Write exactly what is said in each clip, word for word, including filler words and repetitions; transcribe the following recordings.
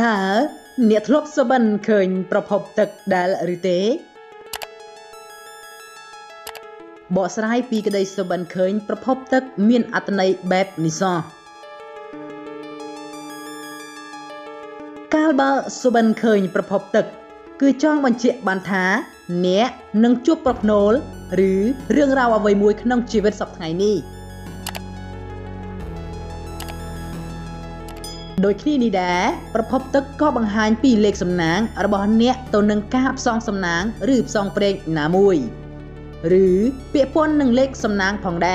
ตาเนียทลบสบันเขินประพบตึกดาลริเตบอสไรปีกระไดสบันเขินประพบตึกเมียนอัตนัยแบบนิซอกาลบาสบันเขินประพบตึกคือจ้องบันเจียบันท้าเนียนังจุบปรบโนลหรือเรื่องราวเอาไว้มวยขนมชีวิตสับไงนี่โดยขี้นี่แดประพบตึกก็บังหารปีเล็กสำนางอรบอนเนี้ยตัวหนึ่งกาบซองสำนางหรือซองเปรงหนามุยหรือเปียป้นหนึ่งเล็กสำนางผ่องแด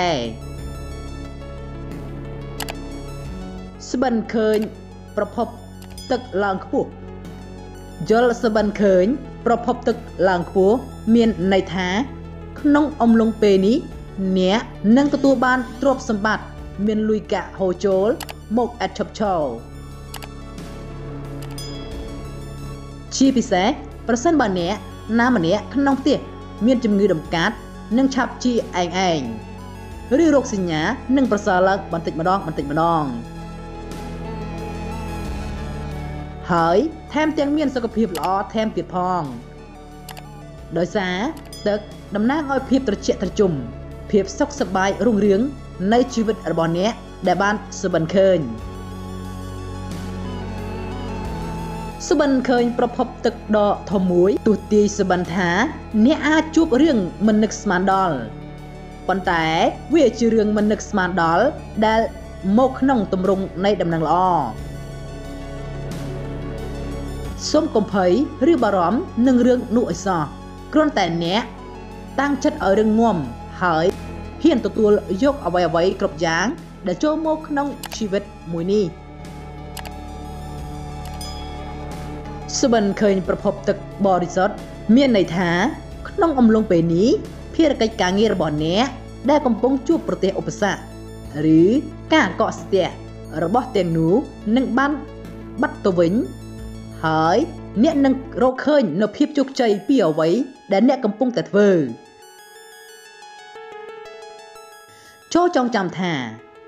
สบันเคินประพบตึกลางปุกยลสบันเคินประพบตึกลางปุกเมียนในท้าขนมอมลงเปนี้เนี้ยนั่งตัวบ้านตรวจสมบัติเมียนลุยกะโฮโจลหมกอัดช็อปโชว์ชีพิเศษประสันบานเนี้ยน้ำมันเนี้ยขนมเตี้ยเมียนจำเงยดมกัดนึ่งชับจีแองแองหรือโรคสิญญานึ่งประสาลักบันติดมาดองบันติดมาดองเฮ้ยแถมเตียงเมียนสกปรกล้อแถมติดพองโดยสาตึกดำน้ำอ้อยเพียบตะเจียตะจุ่มเพียบซอกสบายรุ่งเรืองในชีวิตอัลบอนเนี้ยได้บ้านสุบันเคินสุบันเคินประพบตึกดอทอมุยตุตีสุบันท้าเนี่ยอาจูบเรื่องมันนึกสมานดอลปันแต่เวจีเรื่องมันนึกสมานดอลได้โมกน้องตำรงในดำนังล้อส้มกมเผยหรือบารอมหนึ่งเรื่องนุ่ยซอกรอนแต่เนี้ยตั้งชัดเอาเรื่องง่วมหายเพี้ยนตัวตัวยกเอาไว้เอาไว้กรบยางได้โจมโมกน้องชีวิตมวยนี่สบันเคยประพบตึกบริษัทเมียนในท้าขนมอมลงไปนี้เพียรไกกางเงียระบอนเนี้ยได้กำปองจูบประเทศอุปสรรคหรือการเกาะเสียระบอบเตียงหนูนั่งบันบัดตัววิญหายเนี่ยนั่งโรคเคยนบเพียบจุกใจเปี่ยวไว้ได้เนี่ยกำปองแต่เวอโชจองจำท่า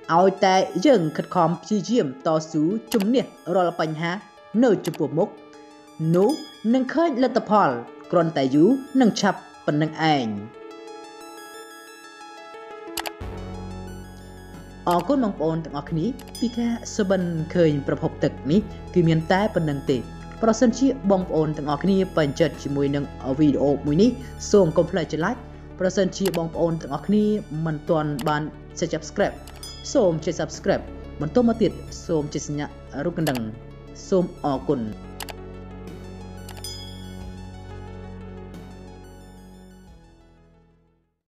เอาแต่ยังขัดความชี้เยี่ยมต่อสู้จุ่มเนี่ยรอละปัญหาเนื้อจุ่มปวดมุกนูนังเคยละตะพอลกรอนแต่ยูนังชับปันนังแองออกก้นมังปอนต่างออกนี้พี่แค่สบันเคยประพบตึกนี้คือเมียนใต้ปันนังติเพราะสันชีบองปอนต่างออกนี้ปันจัดชิมวยนังเอาวิดีโอมวยนี้ส่งกลมพลายจะไลค์เพราะสันชีบองปอนต่างออกนี้มันตอนบานจะจับสครับส่งจะ subscribe มันต้องมาติดส่งจะสัญญารุกันดังส่งออกกุน